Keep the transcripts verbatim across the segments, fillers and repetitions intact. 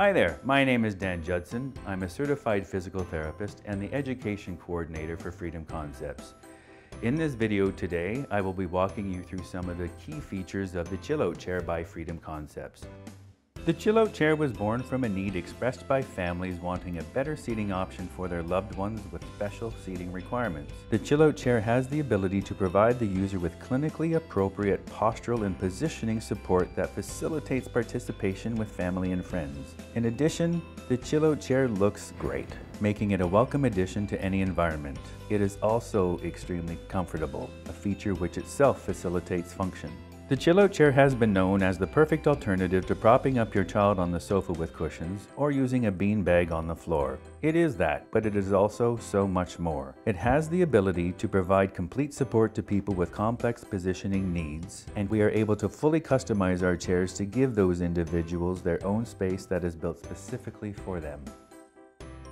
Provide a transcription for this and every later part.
Hi there, my name is Dan Judson. I'm a certified physical therapist and the education coordinator for Freedom Concepts. In this video today, I will be walking you through some of the key features of the Chill Out Chair by Freedom Concepts. The Chill Out Chair was born from a need expressed by families wanting a better seating option for their loved ones with special seating requirements. The Chill Out Chair has the ability to provide the user with clinically appropriate postural and positioning support that facilitates participation with family and friends. In addition, the Chill Out Chair looks great, making it a welcome addition to any environment. It is also extremely comfortable, a feature which itself facilitates function. The Chill Out Chair has been known as the perfect alternative to propping up your child on the sofa with cushions or using a beanbag on the floor. It is that, but it is also so much more. It has the ability to provide complete support to people with complex positioning needs, and we are able to fully customize our chairs to give those individuals their own space that is built specifically for them.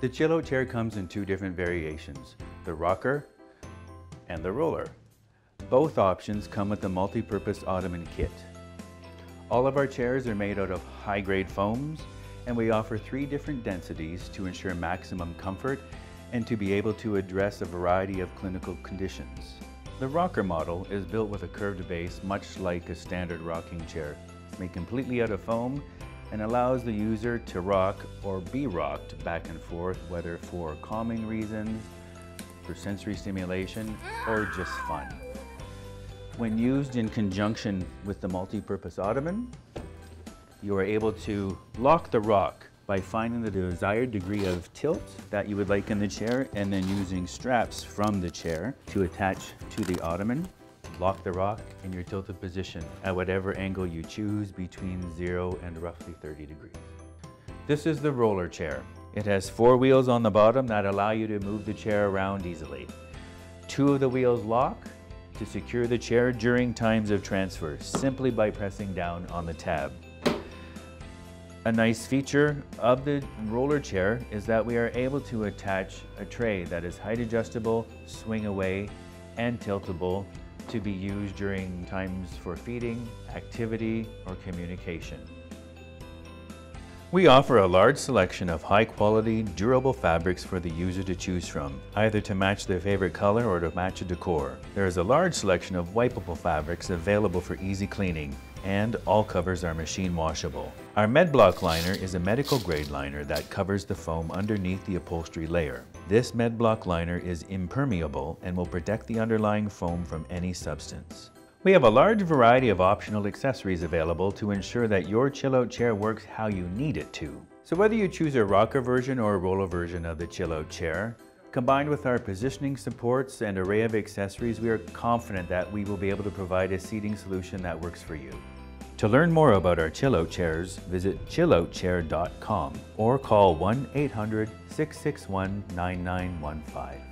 The Chill Out Chair comes in two different variations, the rocker and the roller. Both options come with the multi-purpose ottoman kit. All of our chairs are made out of high-grade foams, and we offer three different densities to ensure maximum comfort and to be able to address a variety of clinical conditions. The rocker model is built with a curved base, much like a standard rocking chair. It's made completely out of foam and allows the user to rock or be rocked back and forth, whether for calming reasons, for sensory stimulation, or just fun. When used in conjunction with the multi-purpose ottoman, you are able to lock the rock by finding the desired degree of tilt that you would like in the chair and then using straps from the chair to attach to the ottoman. Lock the rock in your tilted position at whatever angle you choose between zero and roughly thirty degrees. This is the roller chair. It has four wheels on the bottom that allow you to move the chair around easily. Two of the wheels lock to secure the chair during times of transfer, simply by pressing down on the tab. A nice feature of the roller chair is that we are able to attach a tray that is height adjustable, swing away, and tiltable to be used during times for feeding, activity, or communication. We offer a large selection of high-quality, durable fabrics for the user to choose from, either to match their favorite color or to match a decor. There is a large selection of wipeable fabrics available for easy cleaning, and all covers are machine washable. Our MedBlock liner is a medical-grade liner that covers the foam underneath the upholstery layer. This MedBlock liner is impermeable and will protect the underlying foam from any substance. We have a large variety of optional accessories available to ensure that your Chill Out Chair works how you need it to. So whether you choose a rocker version or a roller version of the Chill Out Chair, combined with our positioning supports and array of accessories, we are confident that we will be able to provide a seating solution that works for you. To learn more about our Chill Out Chairs, visit chill out chair dot com or call one eight hundred, six six one, nine nine one five.